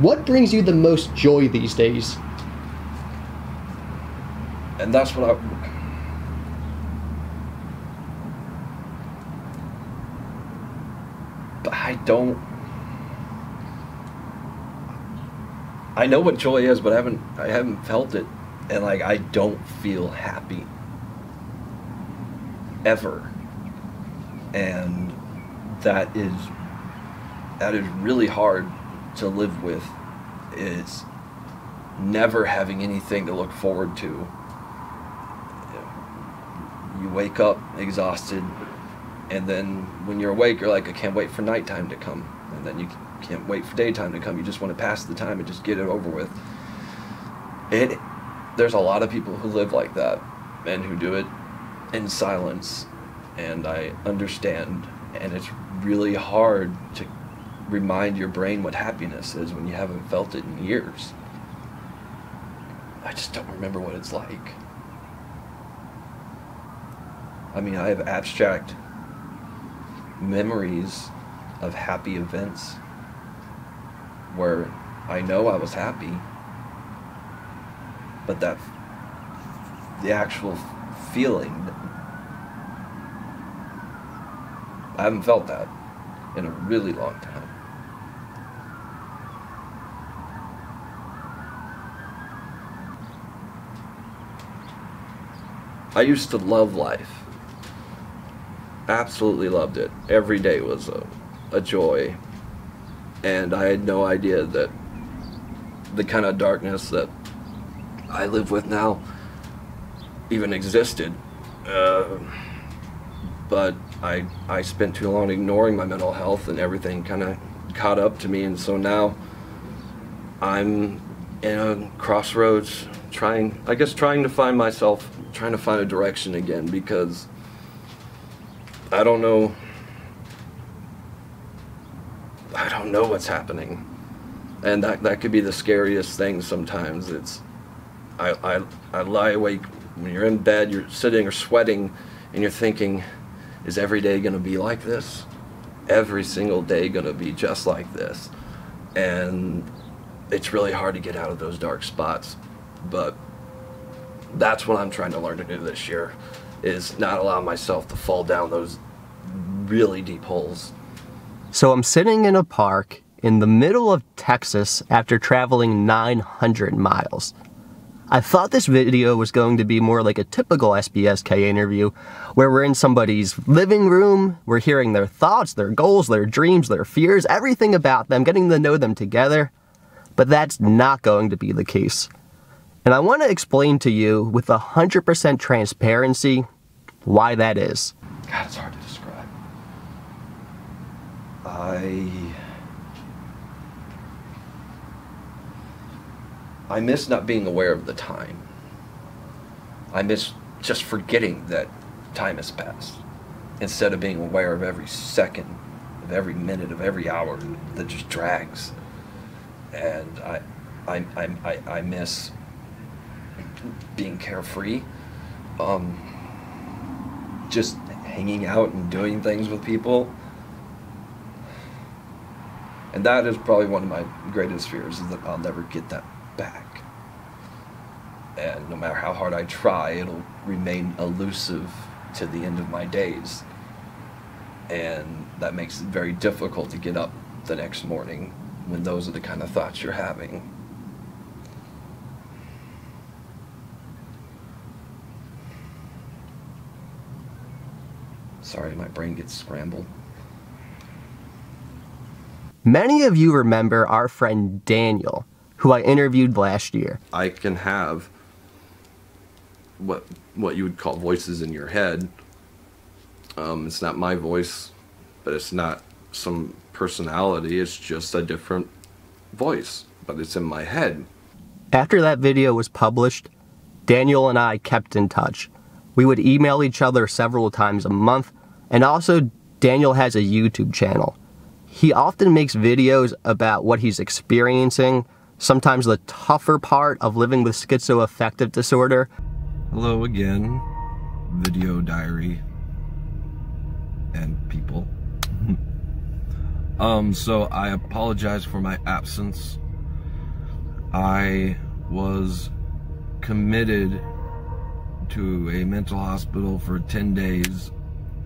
What brings you the most joy these days? And that's what I know what joy is, but I haven't felt it, and like I don't feel happy ever, and that is really hard to live with, is never having anything to look forward to. You wake up exhausted, and then when you're awake, you're like, I can't wait for nighttime to come, and then you can't wait for daytime to come. You just want to pass the time and just get it over with. There's a lot of people who live like that and who do it in silence, and I understand, and it's really hard to remind your brain what happiness is when you haven't felt it in years. I just don't remember what it's like. I mean, I have abstract memories of happy events where I know I was happy, but that the actual feeling, I haven't felt that in a really long time. I used to love life. Absolutely loved it. Every day was a joy. And I had no idea that the kind of darkness that I live with now even existed. But I spent too long ignoring my mental health, and everything kind of caught up to me, and so now I'm in a crossroads, trying to find myself, trying to find a direction again, because I don't know what's happening, and that could be the scariest thing sometimes. It's I lie awake when you're in bed, you're sitting or sweating, and you're thinking, is every day going to be like this? Every single day going to be just like this? And it's really hard to get out of those dark spots, but that's what I'm trying to learn to do this year, is not allow myself to fall down those really deep holes. So I'm sitting in a park in the middle of Texas after traveling 900 miles. I thought this video was going to be more like a typical SBSK interview, where we're in somebody's living room, we're hearing their thoughts, their goals, their dreams, their fears, everything about them, getting to know them together, but that's not going to be the case. And I want to explain to you with 100% transparency why that is. God, it's hard to describe. I miss not being aware of the time. I miss just forgetting that time has passed, instead of being aware of every second, of every minute, of every hour that just drags. And I miss being carefree, just hanging out and doing things with people. And that is probably one of my greatest fears, is that I'll never get that back. And no matter how hard I try, it'll remain elusive to the end of my days, and that makes it very difficult to get up the next morning when those are the kind of thoughts you're having. Sorry, my brain gets scrambled. Many of you remember our friend Daniel, who I interviewed last year. I can have what you would call voices in your head. It's not my voice, but it's not some personality. It's just a different voice, but it's in my head. After that video was published, Daniel and I kept in touch. We would email each other several times a month, and also Daniel has a YouTube channel. He often makes videos about what he's experiencing, sometimes the tougher part of living with schizoaffective disorder. Hello again, video diary and people. So I apologize for my absence. I was committed to a mental hospital for 10 days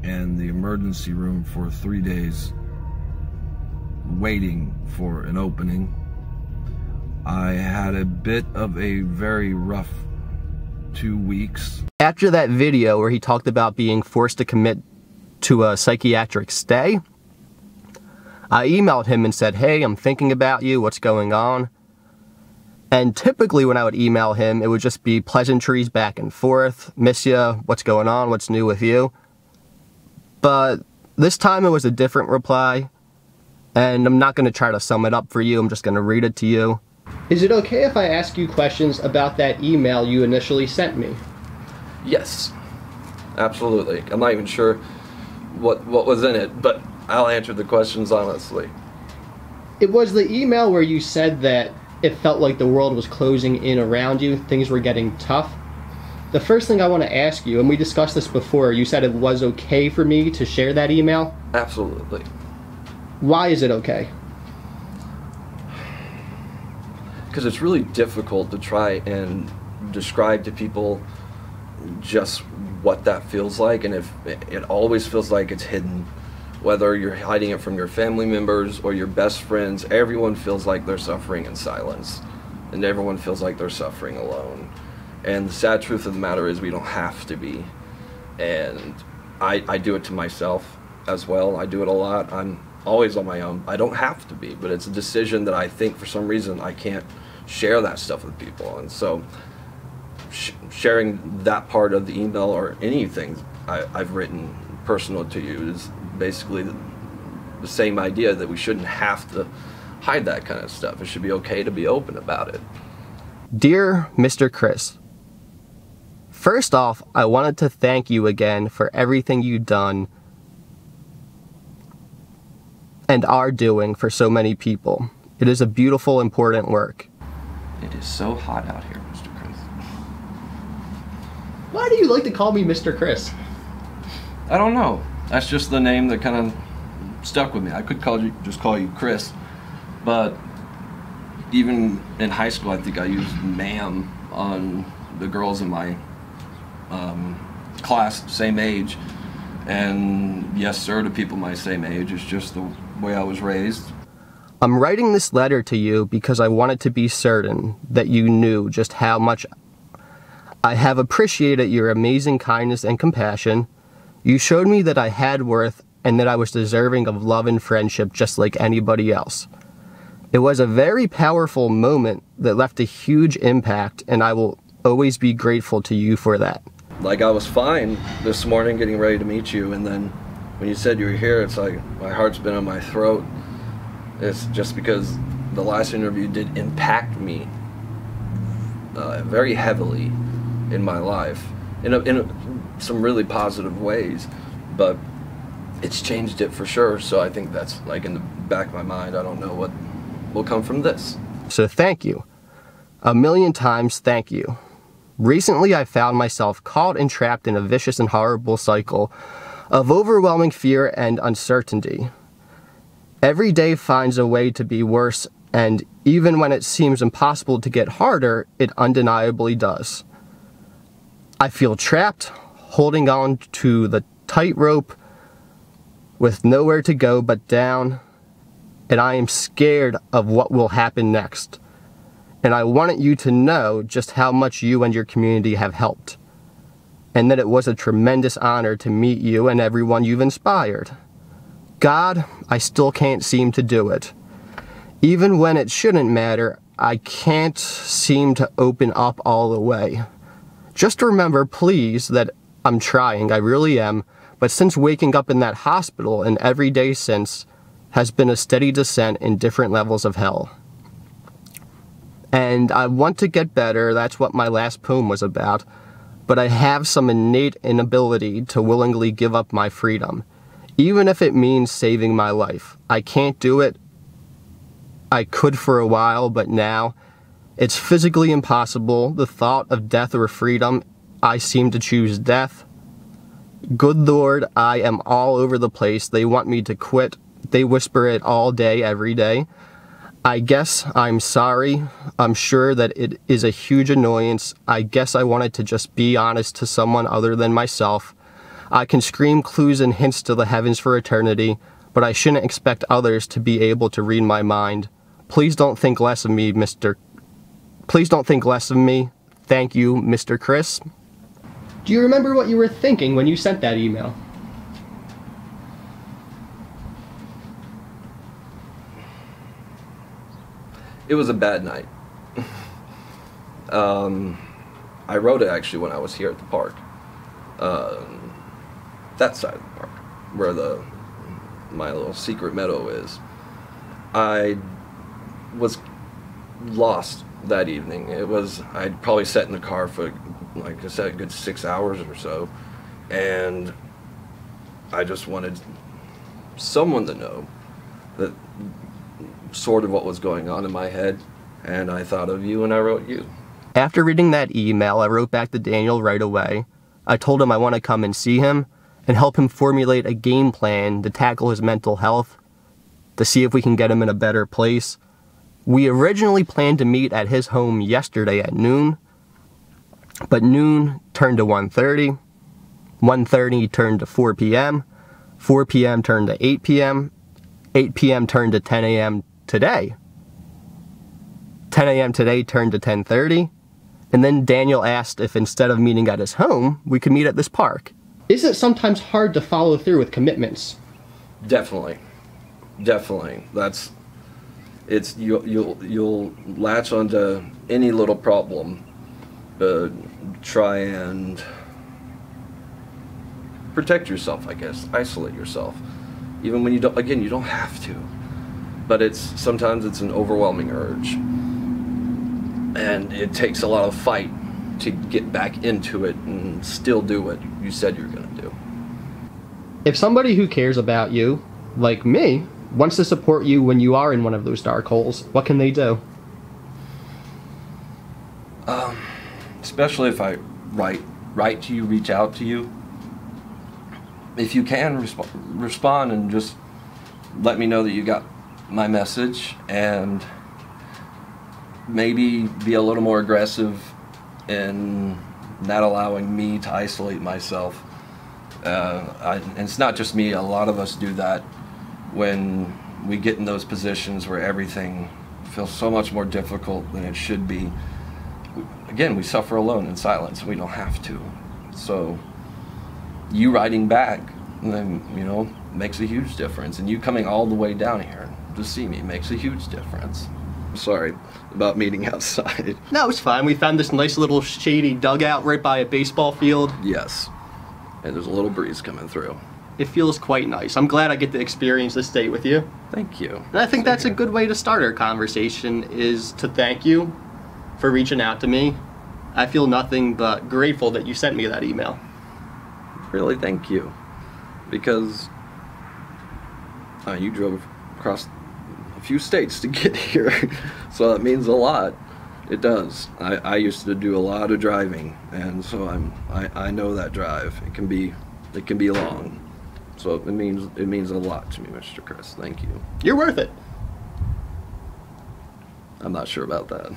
and the emergency room for 3 days, waiting for an opening. I had a bit of a very rough 2 weeks. After that video where he talked about being forced to commit to a psychiatric stay, I emailed him and said, hey, I'm thinking about you, what's going on? And typically when I would email him, it would just be pleasantries back and forth, miss ya, what's going on, what's new with you? But this time it was a different reply, and I'm not going to try to sum it up for you, I'm just going to read it to you. Is it okay if I ask you questions about that email you initially sent me? Yes, absolutely. I'm not even sure what was in it, but I'll answer the questions honestly. It was the email where you said that it felt like the world was closing in around you, things were getting tough. The first thing I want to ask you, and we discussed this before, you said it was okay for me to share that email? Absolutely. Why is it okay? Because it's really difficult to try and describe to people just what that feels like, and if it always feels like it's hidden. Whether you're hiding it from your family members or your best friends, everyone feels like they're suffering in silence, and everyone feels like they're suffering alone. And the sad truth of the matter is we don't have to be. And I do it to myself as well. I do it a lot. I'm always on my own. I don't have to be, but it's a decision that I think for some reason I can't share that stuff with people. And so sharing that part of the email or anything I've written personal to you is basically the same idea, that we shouldn't have to hide that kind of stuff. It should be okay to be open about it. Dear Mr. Chris, first off, I wanted to thank you again for everything you've done and are doing for so many people. It is a beautiful, important work. It is so hot out here, Mr. Chris. Why do you like to call me Mr. Chris? I don't know. That's just the name that kind of stuck with me. I could just call you Chris, but even in high school, I think I used ma'am on the girls in my class, same age, and yes sir to people my same age. It's just the way I was raised. I'm writing this letter to you because I wanted to be certain that you knew just how much I have appreciated your amazing kindness and compassion. You showed me that I had worth and that I was deserving of love and friendship just like anybody else. It was a very powerful moment that left a huge impact, and I will always be grateful to you for that. Like, I was fine this morning getting ready to meet you, and then when you said you were here, it's like my heart's been in my throat. It's just because the last interview did impact me very heavily in my life. In some really positive ways, but it's changed it for sure. So I think that's like in the back of my mind. I don't know what will come from this. So thank you. A million times thank you. Recently I found myself caught and trapped in a vicious and horrible cycle of overwhelming fear and uncertainty. Every day finds a way to be worse, and even when it seems impossible to get harder, it undeniably does. I feel trapped, holding on to the tightrope with nowhere to go but down, and I am scared of what will happen next. And I wanted you to know just how much you and your community have helped, and that it was a tremendous honor to meet you and everyone you've inspired. God, I still can't seem to do it. Even when it shouldn't matter, I can't seem to open up all the way. Just remember, please, that I'm trying, I really am, but since waking up in that hospital and every day since has been a steady descent in different levels of hell. And I want to get better, that's what my last poem was about, but I have some innate inability to willingly give up my freedom, even if it means saving my life. I can't do it. I could for a while, but now it's physically impossible. The thought of death or freedom, I seem to choose death. Good Lord, I am all over the place. They want me to quit. They whisper it all day, every day. I guess I'm sorry. I'm sure that it is a huge annoyance. I guess I wanted to just be honest to someone other than myself. I can scream clues and hints to the heavens for eternity, but I shouldn't expect others to be able to read my mind. Please don't think less of me, Please don't think less of me. Thank you, Mr. Chris. Do you remember what you were thinking when you sent that email? It was a bad night. I wrote it actually when I was here at the park. That side of the park, where my little secret meadow is. I was lost that evening. I'd probably sat in the car for, like I said, a good 6 hours or so, and I just wanted someone to know that sort of what was going on in my head, and I thought of you and I wrote you. After reading that email, I wrote back to Daniel right away. I told him I want to come and see him and help him formulate a game plan to tackle his mental health, to see if we can get him in a better place. We originally planned to meet at his home yesterday at noon, but noon turned to 1:30, 1:30 turned to 4 p.m., 4 p.m. turned to 8 p.m., 8 p.m. turned to 10 a.m. today. 10 a.m. today turned to 10:30, and then Daniel asked if instead of meeting at his home, we could meet at this park. Is it sometimes hard to follow through with commitments? Definitely. Definitely. You'll latch onto any little problem, try and protect yourself, I guess, isolate yourself. Even when you don't, again, you don't have to, but sometimes it's an overwhelming urge, and it takes a lot of fight to get back into it and still do what you said you're gonna do. If somebody who cares about you, like me, wants to support you when you are in one of those dark holes, what can they do? Especially if I write to you, reach out to you. If you can, respond and just let me know that you got my message, and maybe be a little more aggressive in not allowing me to isolate myself. And it's not just me, a lot of us do that when we get in those positions where everything feels so much more difficult than it should be. Again, we suffer alone in silence. We don't have to. So you writing back, you know, makes a huge difference. And you coming all the way down here to see me makes a huge difference. I'm sorry about meeting outside. No, it's fine. We found this nice little shady dugout right by a baseball field. Yes, and there's a little breeze coming through. It feels quite nice. I'm glad I get to experience this day with you. Thank you. And I think that's a good way to start our conversation, is to thank you for reaching out to me. I feel nothing but grateful that you sent me that email. Really, thank you. Because you drove across a few states to get here, so that means a lot. It does. I used to do a lot of driving, and so I know that drive. It can be long. So it means a lot to me, Mr. Chris. Thank you. You're worth it. I'm not sure about that.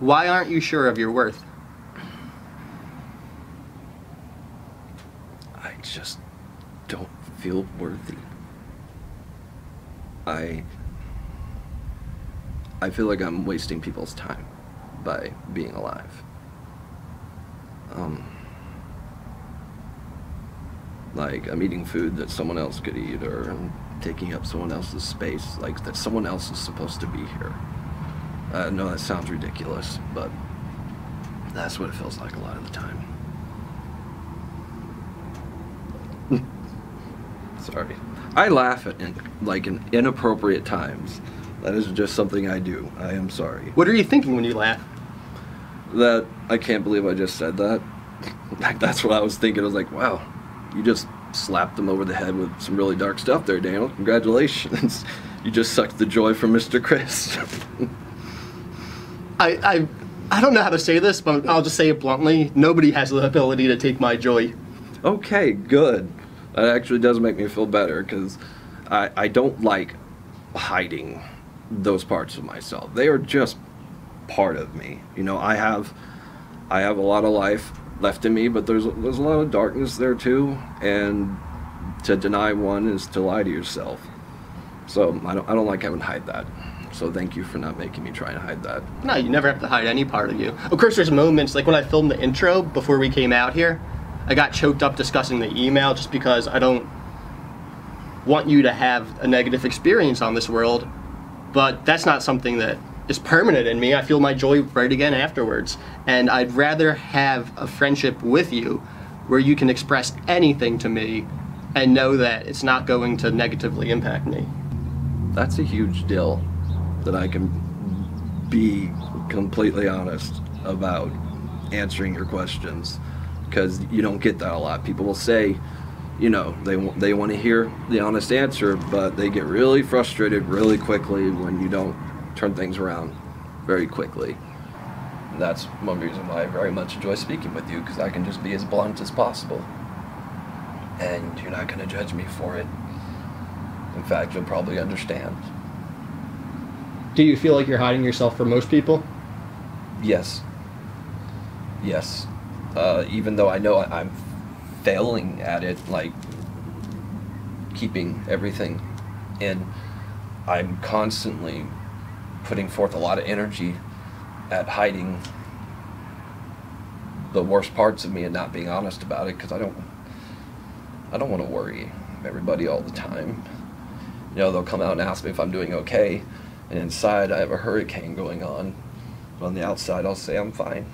Why aren't you sure of your worth? I just don't feel worthy. I feel like I'm wasting people's time by being alive. Like, I'm eating food that someone else could eat, or I'm taking up someone else's space, like that someone else is supposed to be here. I know that sounds ridiculous, but that's what it feels like a lot of the time. Sorry. I laugh at, like, in inappropriate times. That is just something I do. I am sorry. What are you thinking when you laugh? That I can't believe I just said that. Like, that's what I was thinking. I was like, wow. You just slapped them over the head with some really dark stuff there, Daniel. Congratulations. You just sucked the joy from Mr. Chris. I don't know how to say this, but I'll just say it bluntly. Nobody has the ability to take my joy. Okay, good. That actually does make me feel better, because I don't like hiding those parts of myself. They are just part of me. You know, I have a lot of life left in me, but there's a lot of darkness there too, and to deny one is to lie to yourself. So I don't like having to hide that. So thank you for not making me try and hide that. No, you never have to hide any part of you. Of course, there's moments, like when I filmed the intro before we came out here, I got choked up discussing the email just because I don't want you to have a negative experience on this world, but that's not something that is permanent in me. I feel my joy right again afterwards, and I'd rather have a friendship with you where you can express anything to me and know that it's not going to negatively impact me. That's a huge deal that I can be completely honest about answering your questions, because you don't get that a lot. People will say, you know, they want to hear the honest answer, but they get really frustrated really quickly when you don't turn things around very quickly. And that's one reason why I very much enjoy speaking with you, because I can just be as blunt as possible, and you're not going to judge me for it. In fact, you'll probably understand. Do you feel like you're hiding yourself from most people? Yes. Yes. Even though I know I'm failing at it, like keeping everything in, I'm constantly putting forth a lot of energy at hiding the worst parts of me and not being honest about it, because I don't want to worry everybody all the time. You know, they'll come out and ask me if I'm doing okay, and inside I have a hurricane going on, but on the outside I'll say I'm fine.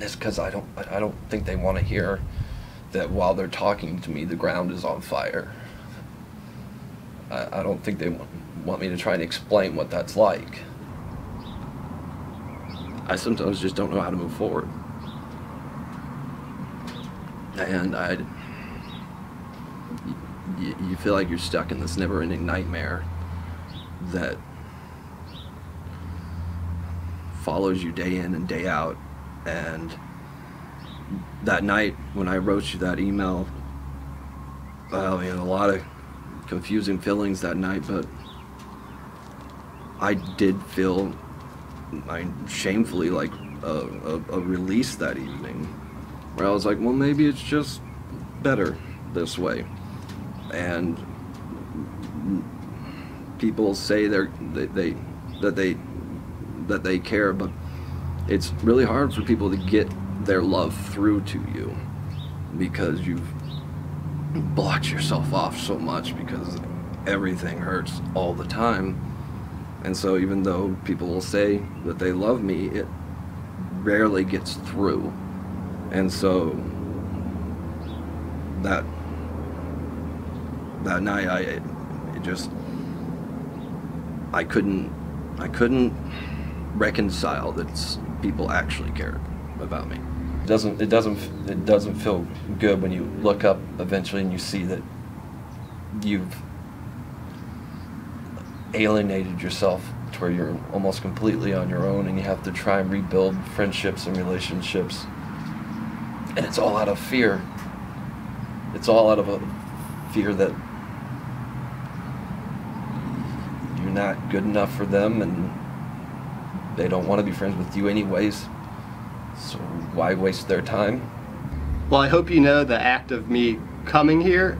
It's because I don't think they want to hear that while they're talking to me, the ground is on fire. I don't think they want me to try and explain what that's like. I sometimes just don't know how to move forward. And you feel like you're stuck in this never-ending nightmare that follows you day in and day out. And that night when I wrote you that email, we had a lot of confusing feelings that night, but I did feel, shamefully, like a release that evening, where I was like, well, maybe it's just better this way. And people say that they care, but it's really hard for people to get their love through to you because you've blocked yourself off so much, because everything hurts all the time. And so even though people will say that they love me, it rarely gets through. And so that night I couldn't reconcile that people actually care about me. It doesn't feel good when you look up eventually and you see that you've alienated yourself to where you're almost completely on your own, and you have to try and rebuild friendships and relationships, and it's all out of fear. It's all out of a fear that you're not good enough for them, and they don't want to be friends with you anyways, so why waste their time? Well, I hope you know the act of me coming here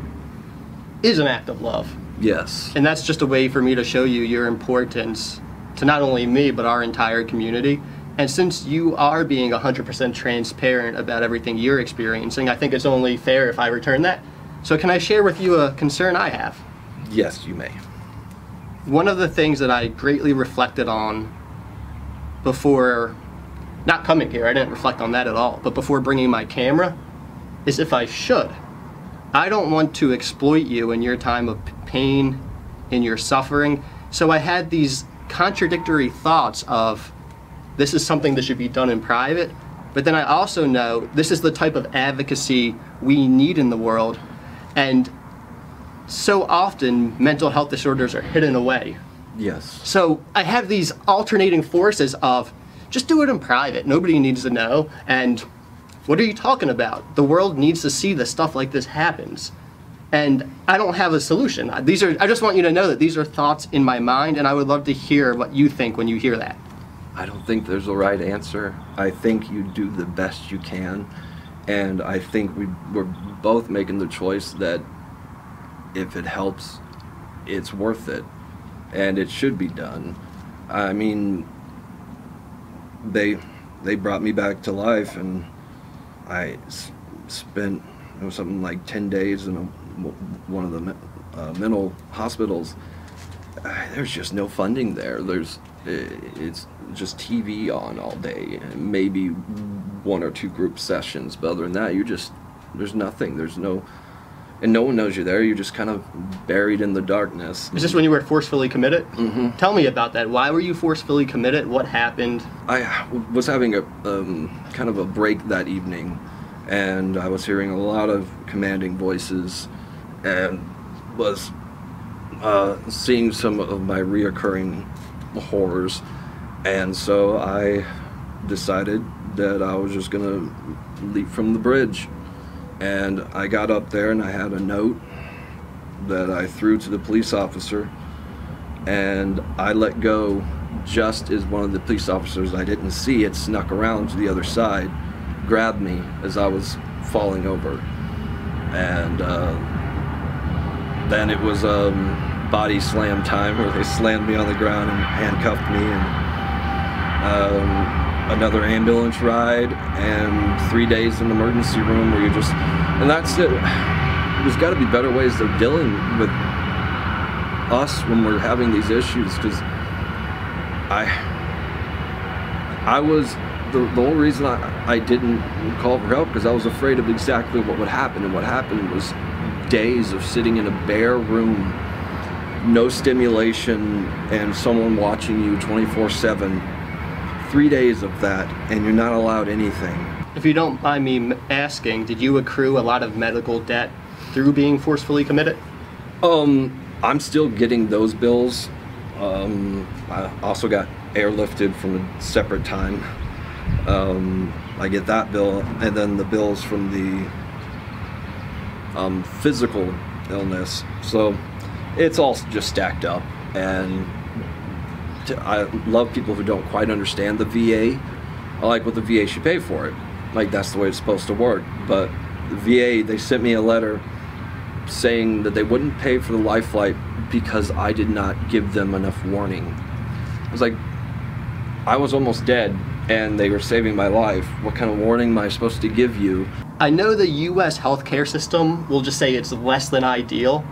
is an act of love. Yes. And that's just a way for me to show you your importance to not only me, but our entire community. And since you are being 100% transparent about everything you're experiencing, I think it's only fair if I return that. So can I share with you a concern I have? Yes, you may. One of the things that I greatly reflected on before not coming here, I didn't reflect on that at all, but before bringing my camera, is if I should. I don't want to exploit you in your time of pain, in your suffering, so I had these contradictory thoughts of, this is something that should be done in private, but then I also know this is the type of advocacy we need in the world, and so often mental health disorders are hidden away. Yes. So I have these alternating forces of, just do it in private, nobody needs to know, and what are you talking about? The world needs to see that stuff like this happens. And I don't have a solution. These are, I just want you to know that these are thoughts in my mind, and I would love to hear what you think when you hear that. I don't think there's a right answer. I think you do the best you can, and I think we're both making the choice that if it helps, it's worth it, and it should be done. I mean, they brought me back to life, and I spent, it was something like 10 days in one of the mental hospitals. There's just no funding there. It's just TV on all day, and maybe one or two group sessions, but other than that, you just, there's nothing, there's no, and no one knows you're there, you're just kind of buried in the darkness. Is this when you were forcefully committed? Mm-hmm. Tell me about that. Why were you forcefully committed? What happened? I was having a kind of a break that evening, and I was hearing a lot of commanding voices, and was seeing some of my reoccurring horrors, and so I decided that I was just gonna leap from the bridge. And I got up there and I had a note that I threw to the police officer, and I let go just as one of the police officers I didn't see had snuck around to the other side, grabbed me as I was falling over. And then it was body slam time, where they slammed me on the ground and handcuffed me, and another ambulance ride, and 3 days in the emergency room, where you're just, and that's it. There's got to be better ways of dealing with us when we're having these issues, because I was, the whole reason I didn't call for help, because I was afraid of exactly what would happen, and what happened was days of sitting in a bare room, no stimulation, and someone watching you 24/7. 3 days of that, and you're not allowed anything. If you don't mind me asking, did you accrue a lot of medical debt through being forcefully committed? I'm still getting those bills. I also got airlifted from a separate time. I get that bill, and then the bills from the physical illness. So it's all just stacked up, and I love people who don't quite understand the VA. I like what the VA should pay for it. Like, that's the way it's supposed to work. But the VA, they sent me a letter saying that they wouldn't pay for the life flight because I did not give them enough warning. I was like, I was almost dead, and they were saving my life. What kind of warning am I supposed to give you? I know the US healthcare system, we'll just say it's less than ideal.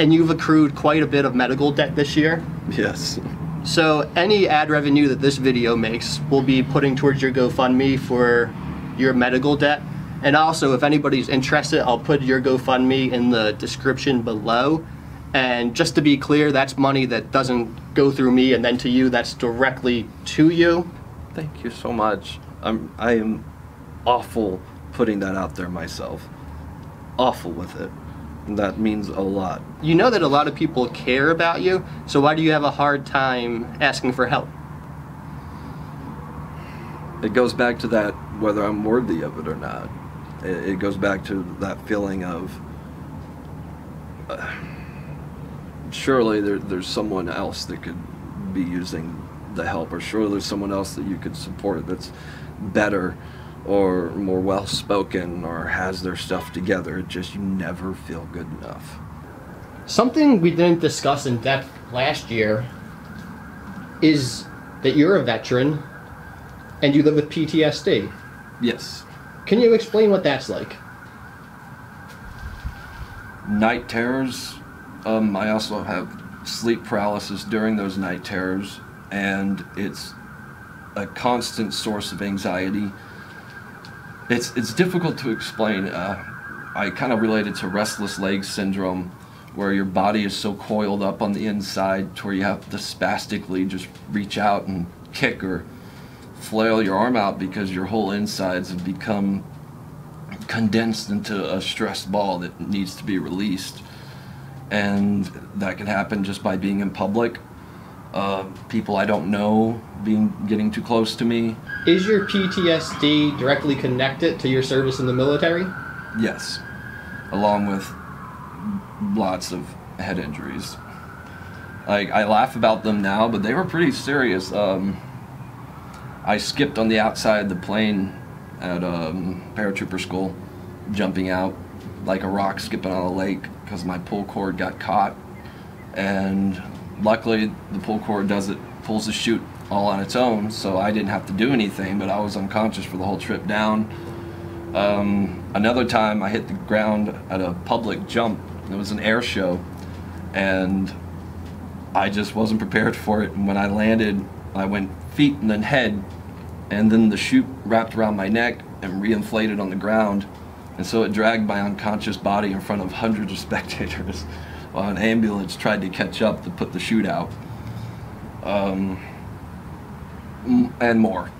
And you've accrued quite a bit of medical debt this year. Yes. So any ad revenue that this video makes will be putting towards your GoFundMe for your medical debt. And also, if anybody's interested, I'll put your GoFundMe in the description below. And just to be clear, that's money that doesn't go through me and then to you, that's directly to you. Thank you so much. I am awful putting that out there myself. Awful with it. That means a lot. You know that a lot of people care about you, so why do you have a hard time asking for help? It goes back to that, whether I'm worthy of it or not. It goes back to that feeling of surely there's someone else that could be using the help, or surely there's someone else that you could support that's better, or more well-spoken, or has their stuff together. It just, you never feel good enough. Something we didn't discuss in depth last year is that you're a veteran and you live with PTSD. Yes. Can you explain what that's like? Night terrors. I also have sleep paralysis during those night terrors, and it's a constant source of anxiety. It's difficult to explain. I kind of relate it to restless leg syndrome, where your body is so coiled up on the inside to where you have to spastically just reach out and kick or flail your arm out, because your whole insides have become condensed into a stress ball that needs to be released. And that can happen just by being in public. People I don't know getting too close to me. Is your PTSD directly connected to your service in the military? Yes, along with lots of head injuries. Like, I laugh about them now, but they were pretty serious. I skipped on the outside of the plane at paratrooper school, jumping out like a rock skipping on a lake because my pull cord got caught, and luckily the pull cord pulls the chute all on its own, so I didn't have to do anything, but I was unconscious for the whole trip down. Another time I hit the ground at a public jump. It was an air show, and I just wasn't prepared for it, and when I landed I went feet and then head, and then the chute wrapped around my neck and reinflated on the ground, and so it dragged my unconscious body in front of hundreds of spectators while an ambulance tried to catch up to put the chute out, and more.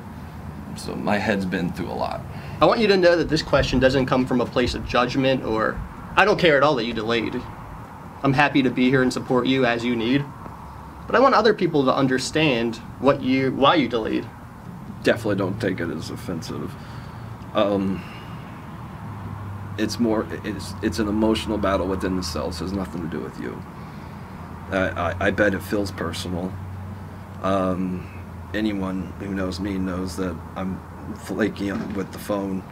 So my head's been through a lot. I want you to know that this question doesn't come from a place of judgment, or I don't care at all that you delayed. I'm happy to be here and support you as you need, but I want other people to understand why you delayed. Definitely don't take it as offensive. It's an emotional battle within the cells. It has nothing to do with you. I bet it feels personal. Anyone who knows me knows that I'm flaky with the phone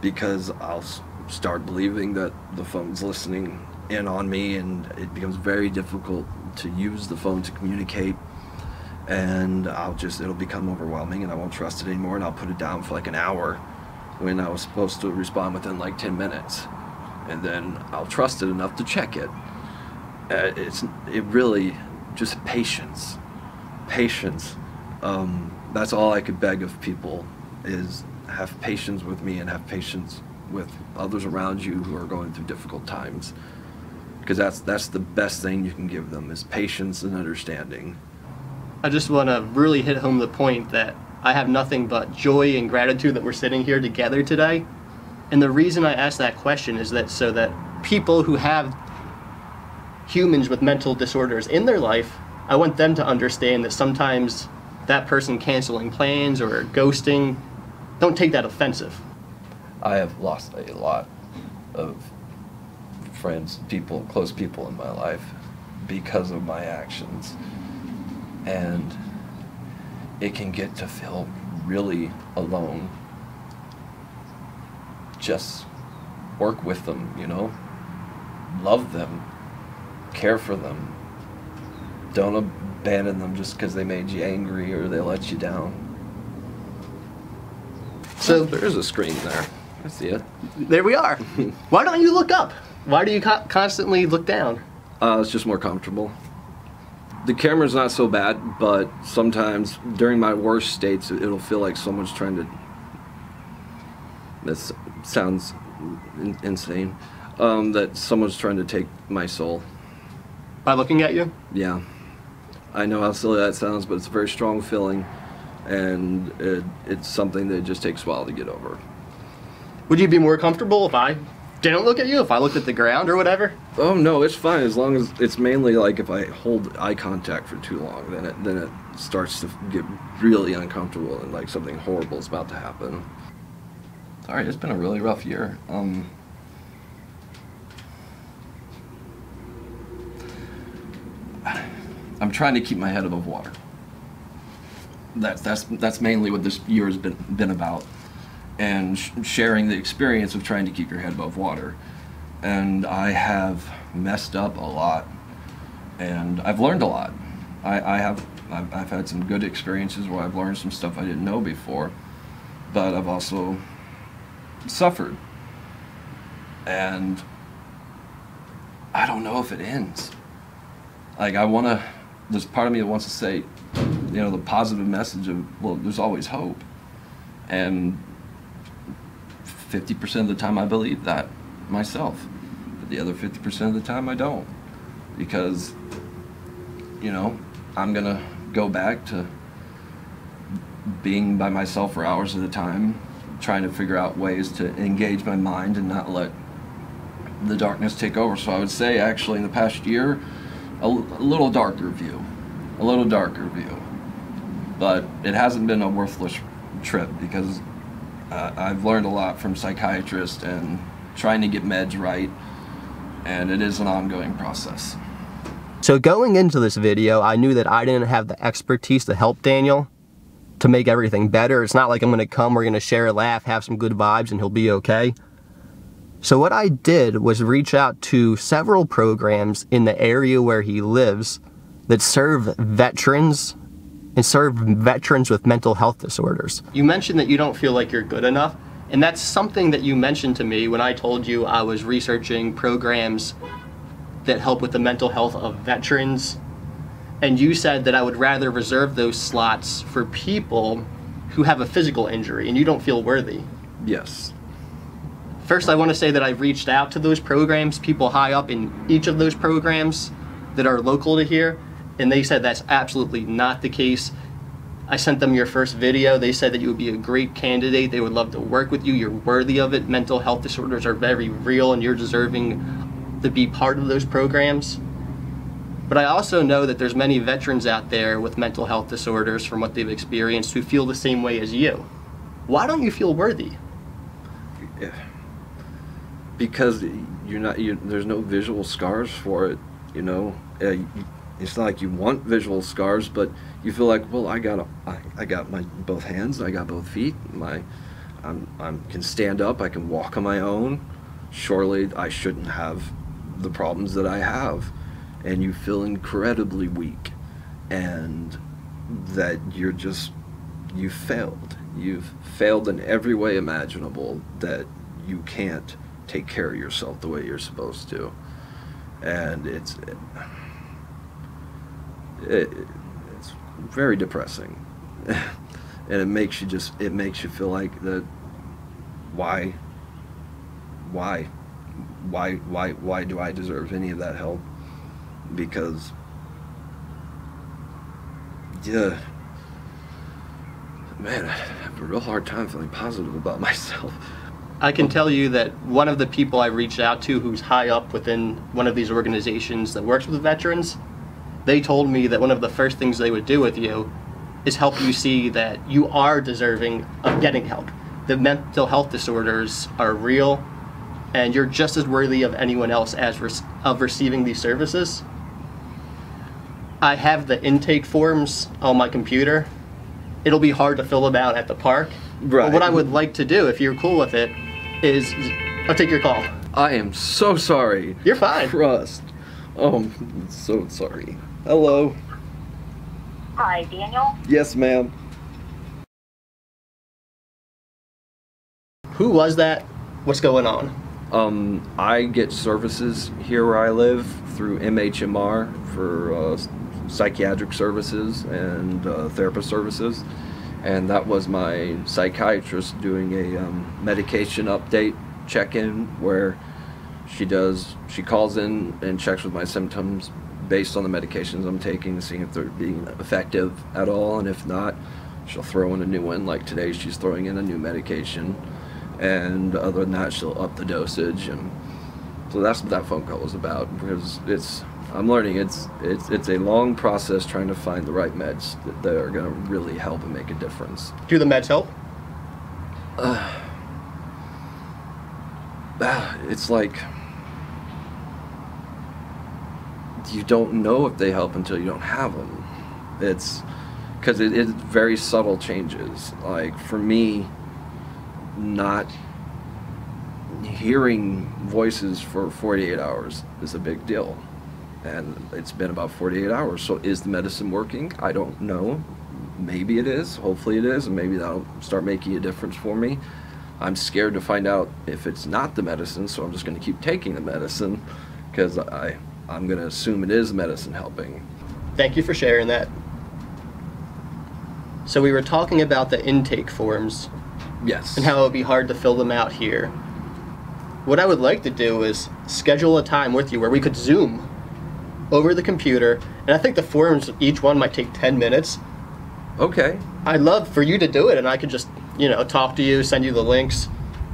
because I'll start believing that the phone's listening in on me, and it becomes very difficult to use the phone to communicate, and it'll become overwhelming, and I won't trust it anymore, and I'll put it down for like an hour when I was supposed to respond within like 10 minutes, and then I'll trust it enough to check it. It really just patience. Patience. That's all I could beg of people, is have patience with me and have patience with others around you who are going through difficult times, because that's the best thing you can give them, is patience and understanding. I just want to really hit home the point that I have nothing but joy and gratitude that we're sitting here together today. And the reason I asked that question is that so that people who have humans with mental disorders in their life, I want them to understand that sometimes that person canceling plans or ghosting, don't take that offensive. I have lost a lot of friends, people, close people in my life because of my actions. And it can get to feel really alone. Just work with them, you know? Love them. Care for them. Don't abandon them just because they made you angry or they let you down. So there is a screen there. I see it. There we are. Why don't you look up? Why do you constantly look down? It's just more comfortable. The camera's not so bad, but sometimes during my worst states, it'll feel like someone's trying to... This sounds insane. That someone's trying to take my soul. By looking at you? Yeah. I know how silly that sounds, but it's a very strong feeling, and it's something that just takes a while to get over. Would you be more comfortable if I didn't look at you, if I looked at the ground or whatever? Oh no, it's fine, as long as it's mainly like if I hold eye contact for too long, then it starts to get really uncomfortable and like something horrible is about to happen. Sorry, it's been a really rough year. I'm trying to keep my head above water. That's mainly what this year has been about, and sharing the experience of trying to keep your head above water. And I have messed up a lot, and I've learned a lot. I've had some good experiences where I've learned some stuff I didn't know before, but I've also suffered, and I don't know if it ends. Like, there's part of me that wants to say, you know, the positive message of, well, there's always hope, and 50% of the time I believe that myself, but the other 50% of the time I don't, because, you know, I'm gonna go back to being by myself for hours at a time, trying to figure out ways to engage my mind and not let the darkness take over. So I would say actually in the past year, a little darker view, but it hasn't been a worthless trip, because I've learned a lot from psychiatrists and trying to get meds right, and it is an ongoing process. So going into this video, I knew that I didn't have the expertise to help Daniel to make everything better. It's not like I'm gonna come, we're gonna share a laugh, have some good vibes, and he'll be okay. So what I did was reach out to several programs in the area where he lives that serve veterans and serve veterans with mental health disorders. You mentioned that you don't feel like you're good enough, and that's something that you mentioned to me when I told you I was researching programs that help with the mental health of veterans, and you said that I would rather reserve those slots for people who have a physical injury and you don't feel worthy. Yes. First, I want to say that I've reached out to those programs, people high up in each of those programs that are local to here, and they said that's absolutely not the case. I sent them your first video. They said that you would be a great candidate. They would love to work with you. You're worthy of it. Mental health disorders are very real and you're deserving to be part of those programs. But I also know that there's many veterans out there with mental health disorders from what they've experienced who feel the same way as you. Why don't you feel worthy? Because you're not, there's no visual scars for it, you know? It's not like you want visual scars, but you feel like, well, I got my both hands, I got both feet, I can stand up, I can walk on my own. Surely I shouldn't have the problems that I have. And you feel incredibly weak, and that you're just, you failed. You've failed in every way imaginable, that you can't take care of yourself the way you're supposed to. And it's very depressing. And it makes you just, it makes you feel like that, why do I deserve any of that help? Because, yeah, man, I have a real hard time feeling positive about myself. I can tell you that one of the people I reached out to who's high up within one of these organizations that works with veterans, they told me that one of the first things they would do with you is help you see that you are deserving of getting help. The mental health disorders are real, and you're just as worthy of anyone else as of receiving these services. I have the intake forms on my computer. It'll be hard to fill them out at the park. Right. But what I would like to do, if you're cool with it, is I'll take your call. I am so sorry. You're fine. Trust. Oh, I'm so sorry. Hello. Hi, Daniel. Yes, ma'am. Who was that? What's going on? I get services here where I live through MHMR for psychiatric services and therapist services, and that was my psychiatrist doing a medication update check-in where she calls in and checks with my symptoms based on the medications I'm taking, seeing if they're being effective at all, and if not, she'll throw in a new one. Like today, she's throwing in a new medication, and other than that, she'll up the dosage. And so that's what that phone call was about, because I'm learning it's a long process trying to find the right meds that are going to really help and make a difference. Do the meds help? It's like you don't know if they help until you don't have them. It's because it's very subtle changes. Like for me, not hearing voices for 48 hours is a big deal, and it's been about 48 hours. So is the medicine working? I don't know. Maybe it is, hopefully it is, and maybe that'll start making a difference for me. I'm scared to find out if it's not the medicine, so I'm just going to keep taking the medicine because I'm going to assume it is medicine helping. Thank you for sharing that. So we were talking about the intake forms. Yes. And how it would be hard to fill them out here. What I would like to do is schedule a time with you where we could Zoom over the computer, and I think the forms, each one might take 10 minutes. Okay. I'd love for you to do it, and I could just, you know, talk to you, send you the links.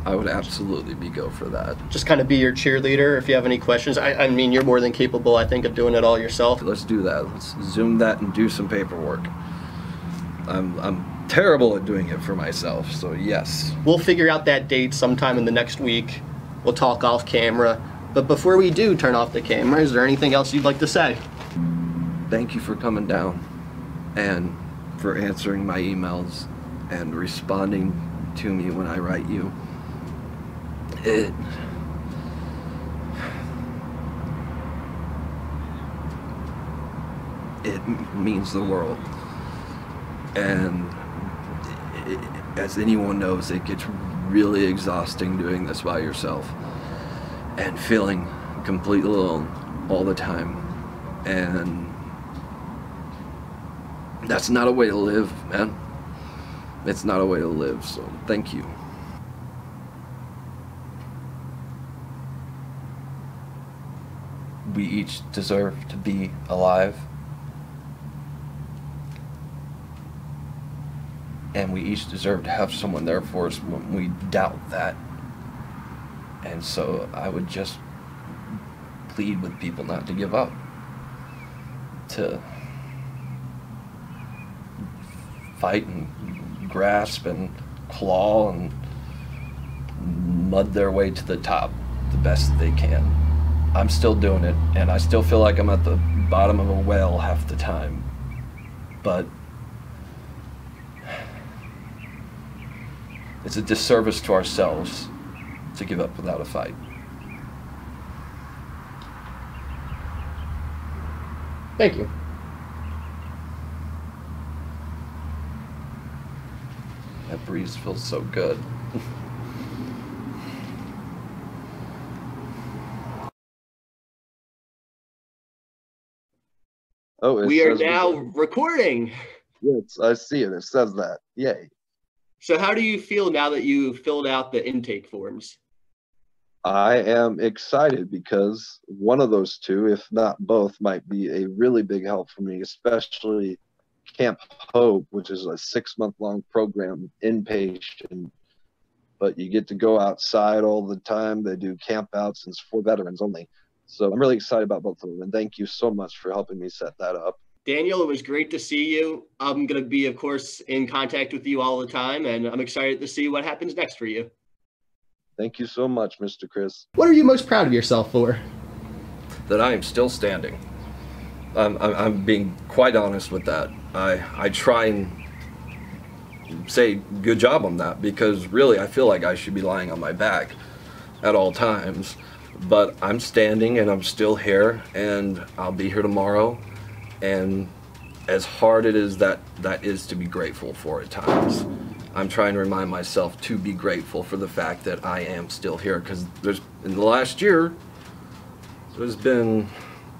I would absolutely go for that. Just kind of be your cheerleader if you have any questions. I mean, you're more than capable, I think, of doing it all yourself. Let's do that. Let's Zoom that and do some paperwork. I'm terrible at doing it for myself, so yes. We'll figure out that date sometime in the next week. We'll talk off camera. But before we do turn off the camera, is there anything else you'd like to say? Thank you for coming down and for answering my emails and responding to me when I write you. It means the world. And as anyone knows, it gets really exhausting doing this by yourself and feeling completely alone all the time. And that's not a way to live, man. It's not a way to live, so thank you. We each deserve to be alive. And we each deserve to have someone there for us when we doubt that. And so I would just plead with people not to give up. To fight and grasp and claw and mud their way to the top the best they can. I'm still doing it, and I still feel like I'm at the bottom of a well half the time. But it's a disservice to ourselves to give up without a fight. Thank you. That breeze feels so good. Oh, we are now recording. Yes, I see it. It says that. Yay. So how do you feel now that you've filled out the intake forms? I am excited because one of those two, if not both, might be a really big help for me, especially Camp Hope, which is a 6-month-long program, inpatient. But you get to go outside all the time. They do campouts, and it's for veterans only. So I'm really excited about both of them, and thank you so much for helping me set that up. Daniel, it was great to see you. I'm going to be, of course, in contact with you all the time, and I'm excited to see what happens next for you. Thank you so much, Mr. Chris. What are you most proud of yourself for? That I am still standing. I'm being quite honest with that. I try and say good job on that, because really I feel like I should be lying on my back at all times. But I'm standing, and I'm still here, and I'll be here tomorrow. And as hard it is that is to be grateful for at times, I'm trying to remind myself to be grateful for the fact that I am still here, because in the last year, there's been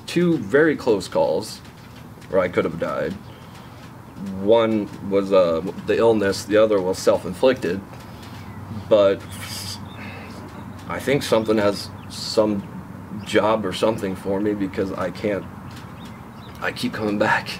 2 very close calls where I could have died. One was the illness, the other was self-inflicted, but I think something has some job or something for me, because I keep coming back.